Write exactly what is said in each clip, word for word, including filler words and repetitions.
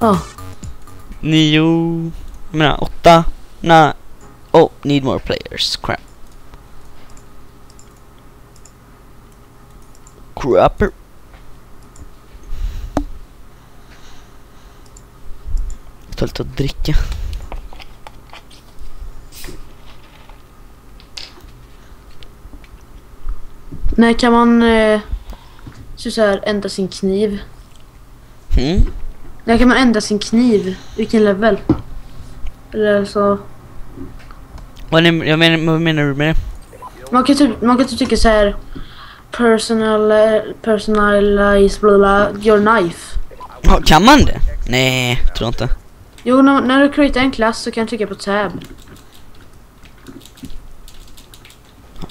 Oh. Nio. Menar åtta. Nej. Oh, need more players. Crap. Crapper. Jag tar lite att dricka. När kan man eh, så, så här, ändra sin kniv? Mm. När kan man ändra sin kniv? Vilken level? Eller så... Vad, är, jag menar, vad menar du med det? Man kan typ, man kan typ tycka så här... Personal... Personalize... Bla bla, your knife. Ja, kan man det? Nej, tror inte. Jo, när, när du createar en klass så kan du trycka på tab.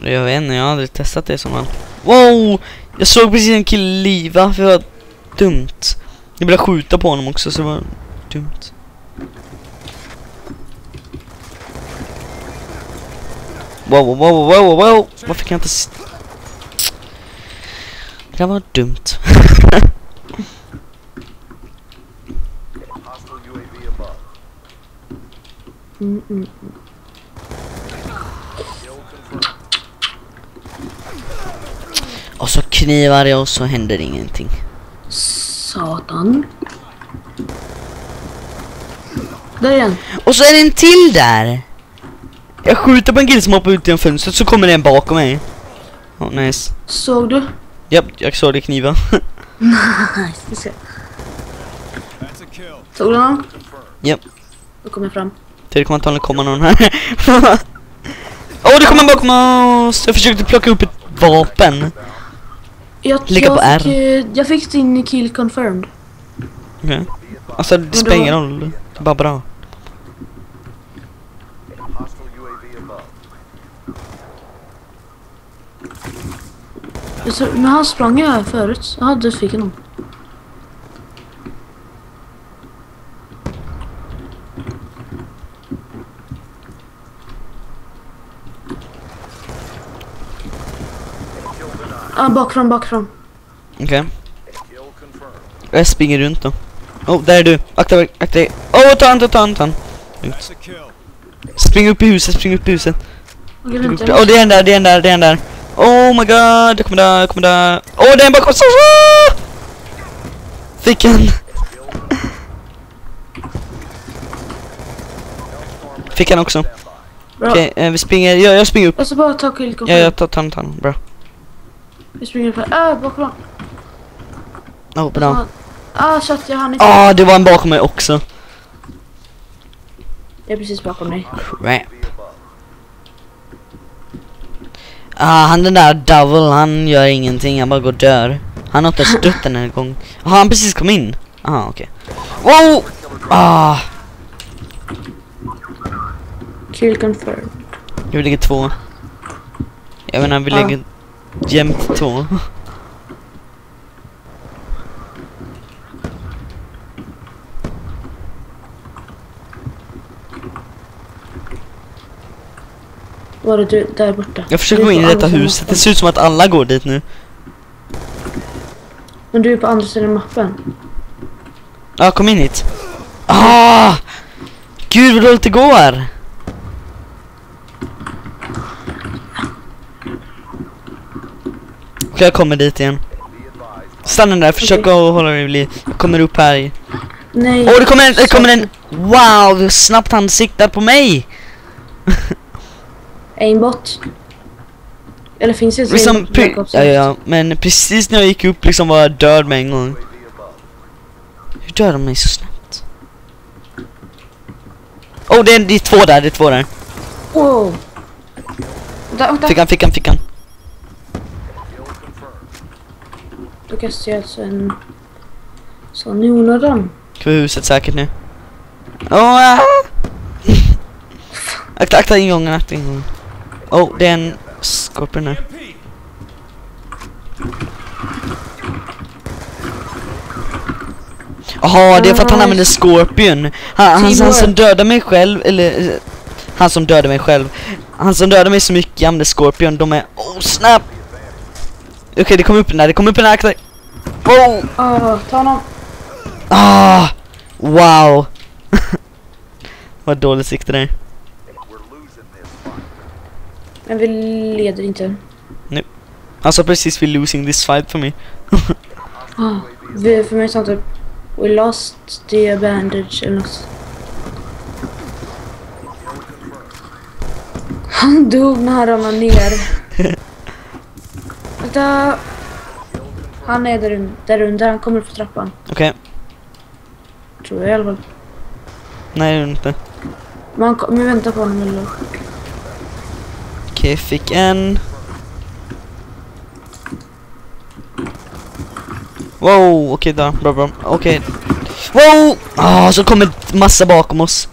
Jag vet inte, jag har aldrig testat det som man. Wow! Jag såg precis en kille liva för det var dumt. Jag ville skjuta på honom också så det var dumt. Wow, wow, wow, wow, wow! Varför kan jag inte se? Det var dumt. mm -mm. Och så knivar jag och så händer ingenting. Satan. Där igen. Och så är det en till där. Jag skjuter på en kille som hoppar ut genom fönstret så kommer det en bakom mig. Oh, nice. Såg du? Japp, jag såg det kniva. Nice. Såg du någon? Japp. Då kommer jag fram. Det kommer antagligen komma någon här. Åh, oh, det kommer en bakom oss. Jag försökte plocka upp ett vapen. Jag, jag, fick, jag fick din kill confirmed. Okej. Okay. Alltså det spelar ingen roll. Det är bara bra. Men han sprang ju här förut. Ja, du fick honom. Ah, bakfram, bakfram. Okej. Jag springer runt då. Oh, där är du. Akta, akta. Åh, ta han, ta han, ta han. Spring upp i huset, spring upp i huset. Åh, oh, det är den där, det är den där, det är den där. Oh my god, jag kommer där, jag kommer där. Åh, oh, det är en bakom. Fick en. Fick han också. Okej, okay, eh, vi springer. Jag, jag springer upp. Jag ska bara ta kill. Ja, jag tar han, ta han. Bra. Vi springer på. Ah, bakom. Åh, bra. Ah, shit, jag hann inte. Ah, det var en bakom mig också. Det är precis bakom mig. Crap. Ah, han den där double, han gör ingenting, han bara går och dör. Han har inte stött den en gång. Ah, han precis kom in. Ah, okej. Okay. Wow! Ah. Kill confirmed. Nu ligger två. Jag menar, vi ligger... Ah. Jämt två. Var är du där borta? Jag försöker gå in i detta huset. Det ser ut som att alla går dit nu. Men du är på andra sidan mappen. Ja, kom in hit. Ah! Gud vad dåligt det går. Jag kommer dit igen. Stanna där, försök okay. att hålla dig liv. Jag kommer upp här. Nej. Åh, oh, det kommer en, det kommer en. Wow, snabbt han siktar på mig. Aimbot. Eller finns det liksom, ja, ja, men precis när jag gick upp liksom var jag död med en gång. Hur dör de mig så snabbt? Åh, oh, det, det är två där, det är två där. Wow. Oh. Fick han, fick han, fick han. Då kastar jag alltså en sån onödan. Ska vi huset säkert nu? Åh! Oh, akta, akta ingången, akta ingången. Åh, oh, det är en skorpion här. Jaha, det är för att han använder skorpion. Han, han, han som dödade mig själv, eller... Han som dödade mig själv. Han som dödade mig så mycket använder skorpion. De är... Åh, oh, snabbt! Okej, okay, det kommer upp den här, det kommer upp den här. Åh, oh. oh, ta honom. Ah, Wow. Vad dåligt sikte där. Men vi leder inte. Nej. Alltså precis, vi losing this fight för mig. Ah, vi, för mig sånt typ. We lost the bandage eller något. Han dog när han var ner. Vänta. Han är där, där under, han kommer på trappan. Okej. Okay. Tror jag i alla fall. Nej, inte. Man, vi väntar på honom eller. Okej, fick en. Wow, okej okay, då, bra bra. Okej. Okay. Wow! Ah, oh, så kommer massa bakom oss.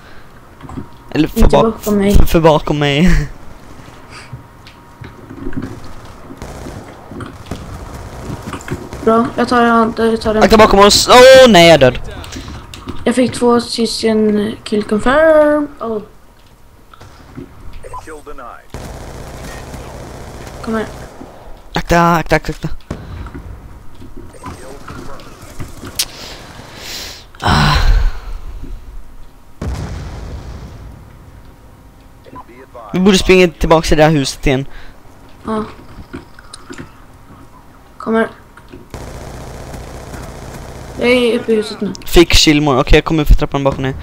Eller för bak bakom mig. För bakom mig. Bra, jag tar den, jag tar den. Akta bakom oss. Åh oh, nej, jag är död. Jag fick två sysken kill confirm. Oh. Kom här. Akta, akta, akta, akta. Ah. Vi borde springa tillbaka till det här huset igen. Ja. Ah. Kom här. Jag är uppe i huset nu. Fick Kilmore. Okej, okay, jag kommer upp för trappan bakom dig.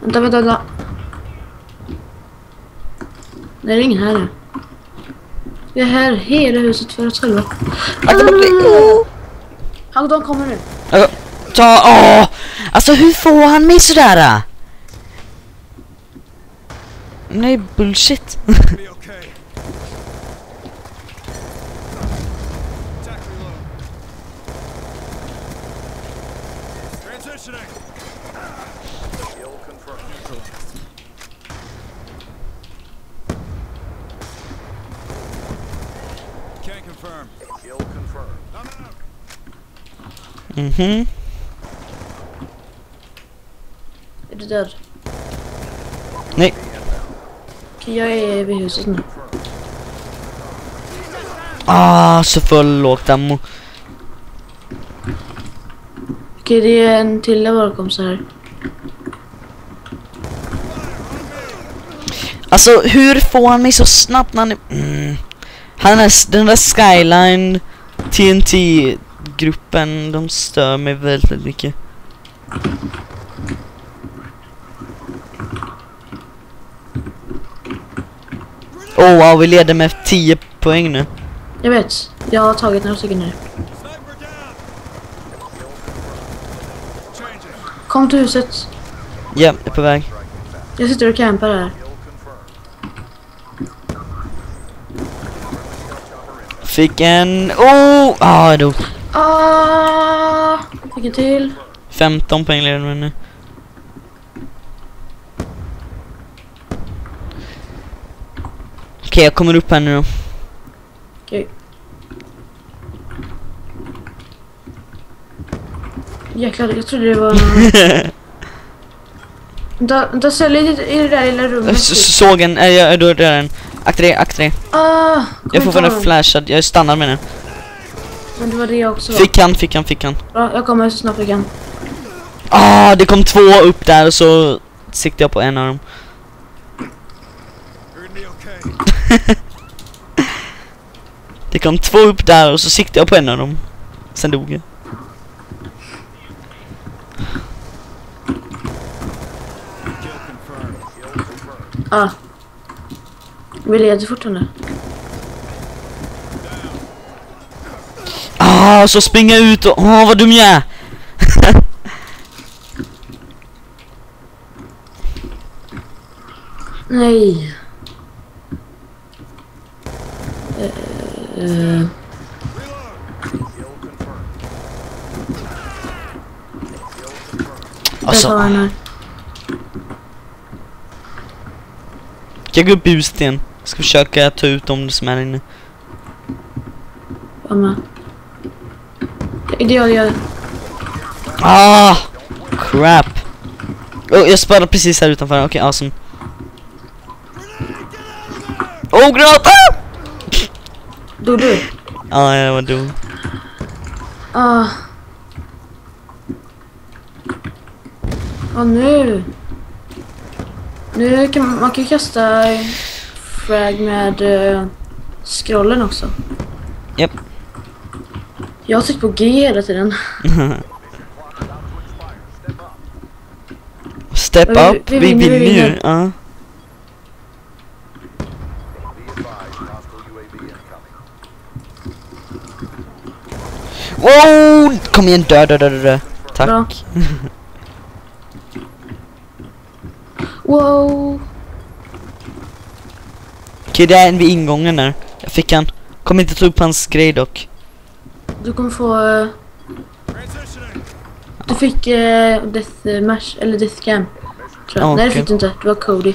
Vänta, vänta, vänta. Det är ingen här nu. Vi är här hela huset för oss själva. Han, de kommer nu. Uh, ta, åh! Alltså hur får han mig sådär? Nej, bullshit. Mhm. Är du död? Nej. Okej, jag är vid huset nu. Ah, så för lågt ammo. Okej, det är en till där bakom så här. Alltså, hur får han mig så snabbt när han är... Mm. Han är den där Skyline T N T... gruppen, de stör mig väldigt mycket. Oh wow, vi leder med tio poäng nu. Jag vet, jag har tagit några stycken nu. Kom till huset. Ja, jag är på väg. Jag sitter och campar här. Fick en... Oh! Ah, då. Ah, fick en till. femton poäng leder mig nu. Okej, okay, jag kommer upp här nu då. Okej. Okay. Jäklar, jag trodde det var... da, da säljer i det där lilla rummet. Såg en, äh, jag då är det en. Akta dig, akta dig. Ah, jag får en flashad, jag stannar med den. Men det var det jag också. Fick han, fick han, fick han. Bra, jag kommer så snabbt igen. Ah, det kom två upp där och så siktade jag på en av dem. Det kom två upp där och så siktade jag på en av dem. Sen dog jag. Ah. Vi leder fortfarande. Ah, så springa ut och... Åh, oh, vad dum jag är. Nej. Uh... Alltså... Jag går upp i huset igen. Jag ska försöka ta ut dem som är inne. Mamma. Det gör jag. Ah! Crap. Oh, jag sparade precis här utanför. Okej, okay, awesome. Åh, oh, granat! Ah! Dog du? Ja, ah, jag var dum. Ah. Ja, nu. Nu kan man kan kasta frag med uh, scrollen också. Japp. Yep. Jag har tryckt på G hela tiden. Step up, vi, vi, vi, vi, vi, vi, vi, vi vinner nu. Ja. Wow! Kom igen, dö, dö, dö, dö. Tack. Wow. Okej, det är en vid ingången där. Jag fick han. Kom inte ta upp hans grej dock. Du kommer få... Uh, du fick uh, Deathmatch, eller Deathcam. Tror jag. Okay. Nej, det fick du inte. Det var Cody.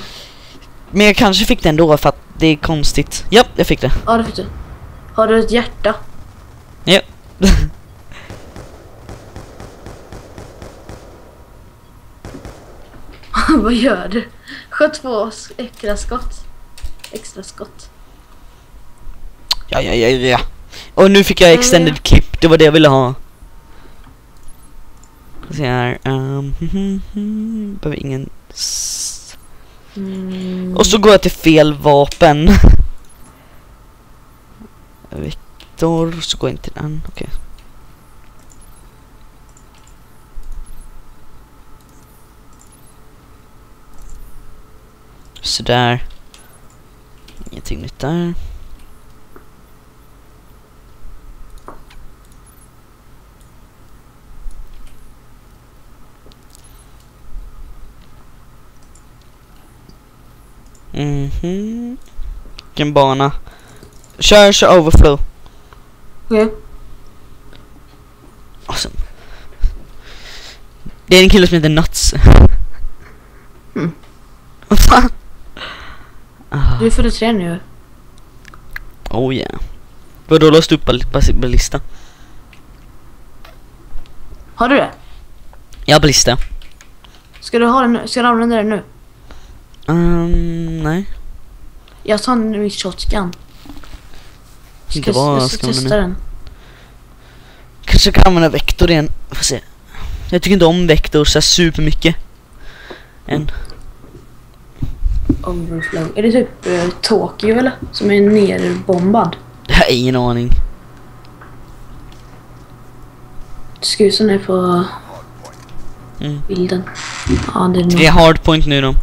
Men jag kanske fick den då för att det är konstigt. Ja, jag fick det. Ja, det fick du. Har du ett hjärta? Ja. Vad gör du? Sköt på oss extra skott. Extra skott. Ja, ja, ja, ja. Och nu fick jag extended ja, ja. Clip. Det var det jag ville ha. Så här. Um, mm, mm, behöver ingen... Mm. Och så går jag till fel vapen. Viktor, så går jag inte den. Okej. Okay. Så där. Ingenting nytt där. Mhm. Vilken bana. Kör, kör overflow. Okej. Okay. Awesome. Det är en kille som heter Nuts. Mm. Vad fan? Du är för tre nu. Oh ja. Yeah. Vadå, låst upp ballista? Har du det? Ja, ballista. Ska du ha den nu? Ska du använda den nu? Um, nej. Jag tar den i shotgun. Ska, ska, bara, jag ska, ska testa den. Kanske kan använda vektor igen. Får se. Jag tycker inte om vektor så supermycket. Än. Overflow. Är det typ uh, Tokyo eller? Som är nerbombad. Jag har ingen aning. Skusen är på mm. bilden. Ja, det är, det är hardpoint nu då.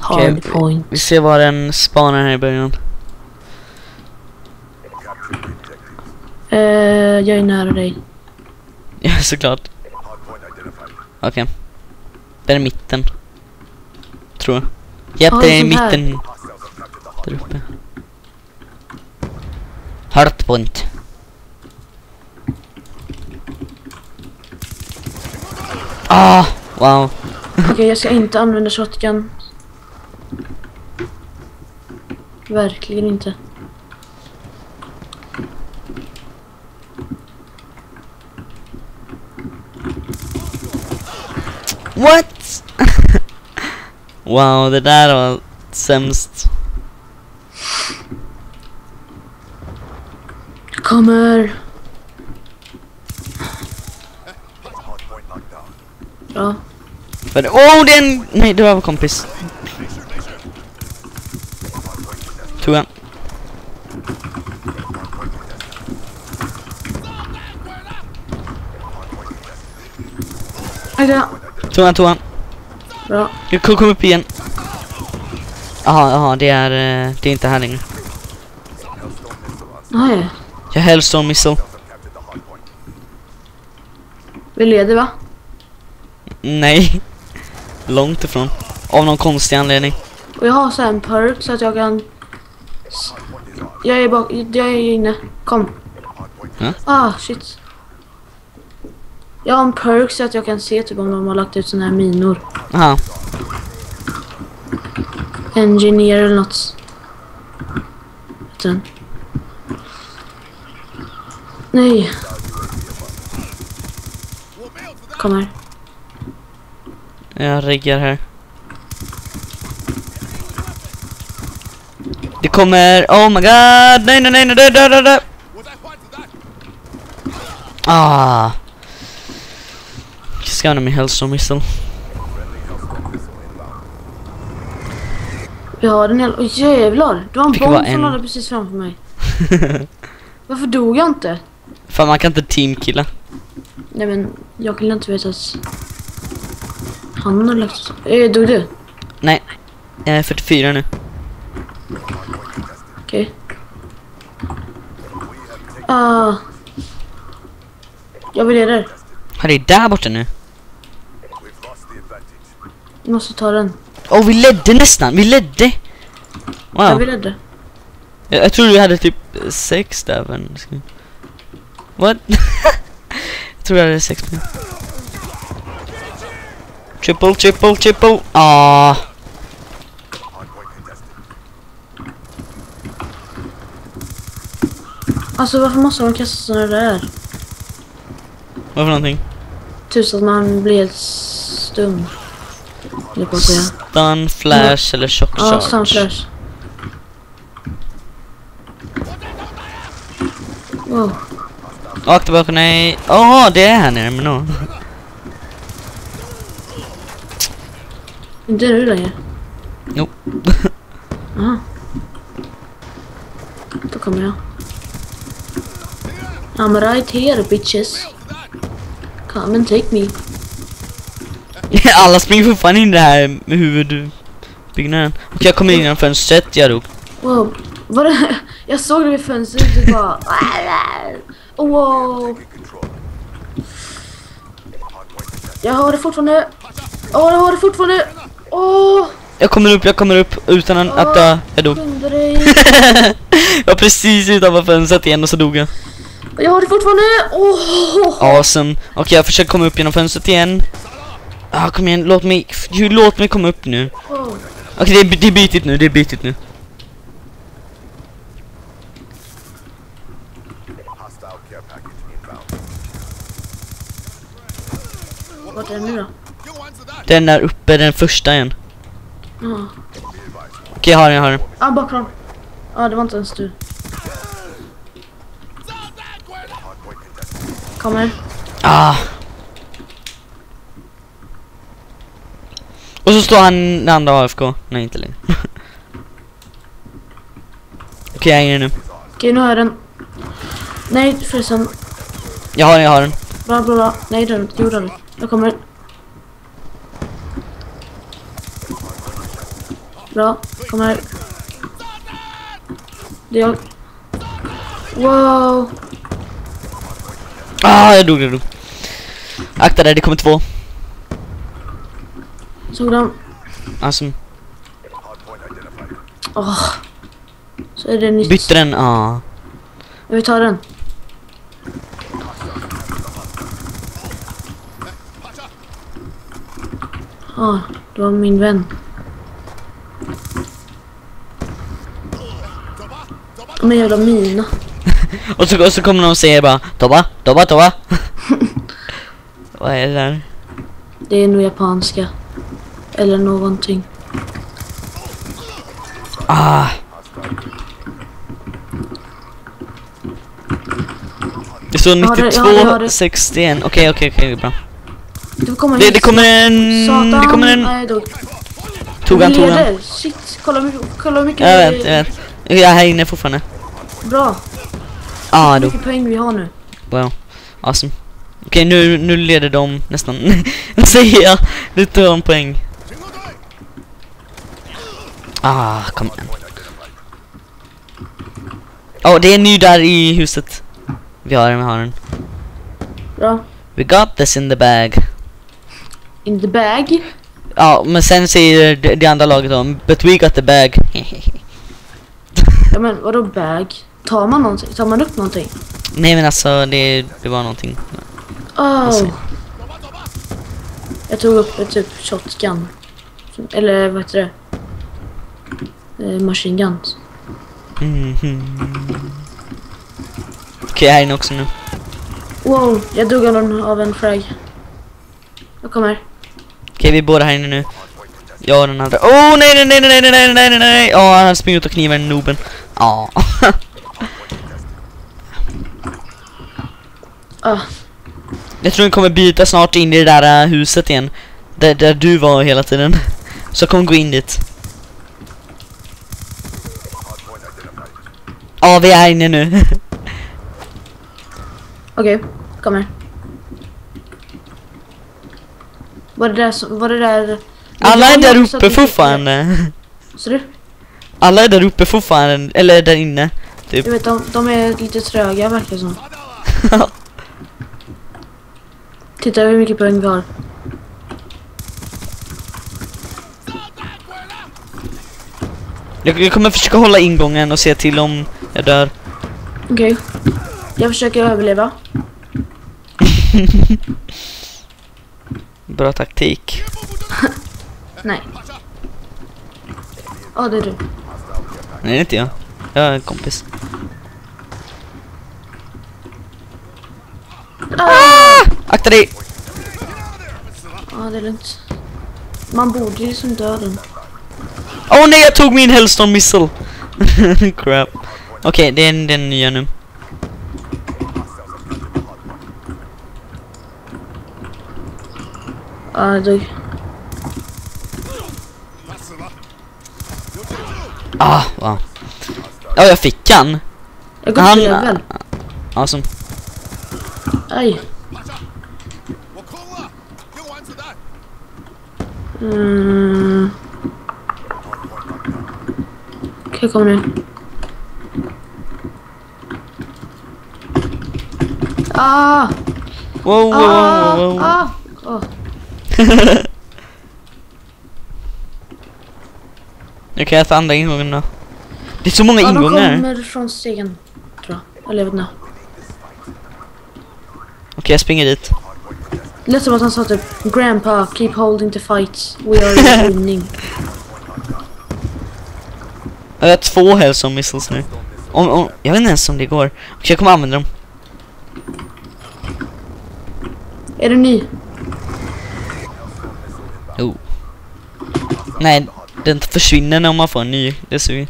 Hardpoint. Okay, vi ser var den spanar här i början. Uh, jag är nära dig. Ja, såklart. Okej. Okay. Där är mitten. Tror jag. Japp, ah, det är i mitten. Där uppe. Hardpoint. Ah, wow. Okej, okay, jag ska inte använda shotgun. Verkligen inte. What? Wow, det där var sämst. Kommer. Ja. Åh, oh, den... Nej, det var vår kompis. Tog han. Tog han, tog han. Bra. Jag kom upp igen. Jaha, jaha, det är det är inte här längre. Nej. Jag hälsar om missel. Vi leder va? Nej. Långt ifrån. Av någon konstig anledning. Och jag har så här en perk så att jag kan... Jag är bak... Jag är inne. Kom. Ja? Ah, shit. Jag har en perk så att jag kan se typ om de har lagt ut såna här minor. Aha. Engineer eller något. Utan. Nej. Kom här. Jag riggar här. Det kommer... Oh my god! Nej, nej, nej, nej, nej, nej, nej. Ah. scanner med hälsomissan. Jag har den hel... Åh oh, jävlar! Du har en bomb som lade precis framför mig. Varför dog jag inte? Fan, man kan inte teamkilla. Nej men, jag kan inte veta att... Han har lagt... Eh, dog du? Nej, jag är fyrtiofyra nu. Okej. Okay. Ah... Jag vill ge dig. Han är där borta nu. Vi måste ta den. Åh, oh, vi ledde nästan, vi ledde! Wow. Ja, vi ledde. Jag, jag tror vi hade typ sex där, men... What? Jag tror jag hade sex. Triple, triple, triple! Ah. Alltså, varför måste de kasta sådana där? Vad för någonting? Tusen att man blir helt stum. Stun, flash eller shock charge. Ja, stun, flash. Wow. Åk tillbaka, nej. Åh, oh, det är här nere, men nå. Inte du längre? Jo. Aha. Då kommer jag. I'm right here, bitches. Come and take me. Alla springer för fan in det här med huvudbyggnaden. Och jag kommer in genom fönstret, jag dog. Wow, vad det här? Jag såg det vid fönstret och bara... Wow. Jag har det fortfarande. Åh, oh, jag har det fortfarande. Åh. Oh. Jag kommer upp, jag kommer upp utan oh, att jag, jag dog. Jag var precis utanför fönstret igen och så dog jag. Jag har det fortfarande. Åh. Oh. Awesome. Okej, okay, jag försöker komma upp genom fönstret igen. Ah, kom igen, låt mig, låt mig komma upp nu. Oh. Okej, okay, det, det är bitigt nu, det är bitigt nu. Vart är den nu då? Den där uppe, den första igen. Ja. Oh. Okej, okay, jag har den, jag har den. Ah, bakifrån. Ja, ah, det var inte ens du. Kommer. Ah. Och så står han den andra A F K. Nej, inte längre. Okej, okay, jag är nu. Okej, okay, nu har jag den. Nej, förresten. Jag har den, jag har den. Bra, bra, bra. Nej, den gjorde den. Jag kommer. Bra, kommer. Det är jag. Wow. Ah, jag dog, jag dog. Akta dig, det kommer två. Såg dem. Awesome. Åh. Oh. Så är det nytt. Bytte den, ja. Ah. Vi tar den. Ja, ah, det var min vän. Men jävla mina. och, så, och så kommer de och säger bara Tobba, Tobba, Tobba. Vad är det där? Det är nog japanska. Eller någonting. Ah. Det står nittiotvå sextioen. Okej, okej, okej, okej, bra. Det kommer, det, det kommer en... Satan. Det kommer en... Nej, då. Tog han, tog han. Shit, kolla, kolla hur mycket... Jag vet, jag vet. Jag är här inne fortfarande. Bra. Ah, då. Hur mycket poäng vi har nu. Wow, awesome. Okej, okay, nu, nu leder de nästan... Säger jag, nu tar de poäng. Ah, kom igen. Åh, oh, det är ny där i huset. Vi har den, vi har den. Bra. We got this in the bag. In the bag? Ja, men sen säger det, det andra laget om but we got the bag. Ja, men vadå bag? Tar man någonting? Tar man upp någonting? Nej, men alltså, det, det var någonting. Åh. Oh. Jag tog upp ett typ shotgun. Eller vad heter det? Machine gun. Mm-hmm. Okej, okay, jag är inne också nu. Wow, jag dog av någon av en frag. Jag kommer. Okej, okay, vi är båda här inne nu. Jag och den andra. Åh, oh, nej, nej, nej, nej, nej, nej, nej, nej, nej. Åh, han har sprungit och knivar en noben. Ja. Ah. Jag tror den kommer byta snart in i det där huset igen. Där, där du var hela tiden. Så kom gå in dit. Ja, vi är inne nu. Okej, okay, kom här. Var det där, var det där... Alla är där uppe fortfarande. Så du? Alla är där uppe fortfarande, eller där inne. Typ. Jag vet, de, de är lite tröga verkar som. Titta hur mycket poäng vi har. Jag, jag kommer försöka hålla ingången och se till om jag dör. Okej. Okay. Jag försöker överleva. Bra taktik. Nej. Ja, oh, det är du. Nej, det är inte jag. Jag är en kompis. Ah! Akta dig! Ja, ah, det är lugnt. Man borde ju som döden. Åh oh, nej, jag tog min Hellstorm missile. Crap. Okej, okay, det är den nya nu. Ja, jag dog. Ah, wow. Ja, jag fick han. Jag går till level. Awesome. Aj. Mm. Okej, kom nu. Ah! Wow, wow, ah, wow, wow. Ah! Oh. Nu kan jag ta andra ingången då. Det är så många ja, ingångar. De kommer från stegen, tror jag. Eller vet inte. Okej, jag springer dit. Det lät som att han sa typ Grandpa, keep holding the fight. We are winning. Jag har två Hellstorm missiles nu. Om, om, jag vet inte ens om det går. Okej, jag kommer använda dem. Är du ny? Oh. Nej, den försvinner när man får en ny. Det ser vi.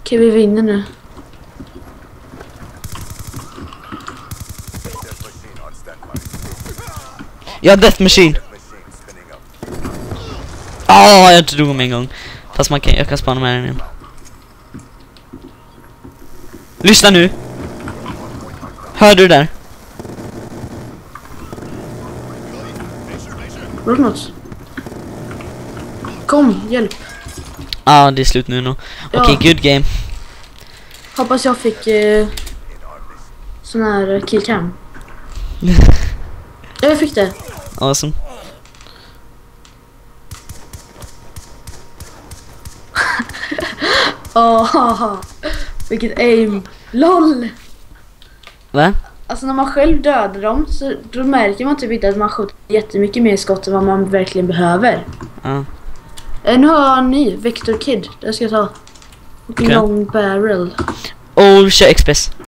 Okej, vi vinner nu. Jag har Death Machine. Åh, oh, jag drog om en gång. Fast man kan, jag kan spana med den igen. Lyssna nu. Hör du där? Kom, hjälp. Ja, ah, det är slut nu nog. Okej, okay, ja. Good game. Hoppas jag fick eh, sån här killcam. Jag fick det. Awesome. Åh, vilket aim. L O L. Va? Alltså när man själv dödar dem så då märker man typ inte att man skjuter jättemycket mer skott än vad man verkligen behöver. Ja. Uh. Nu har jag en ny, Vector Kid. Det ska jag ta. Och okay. Long barrel. Och kör Express.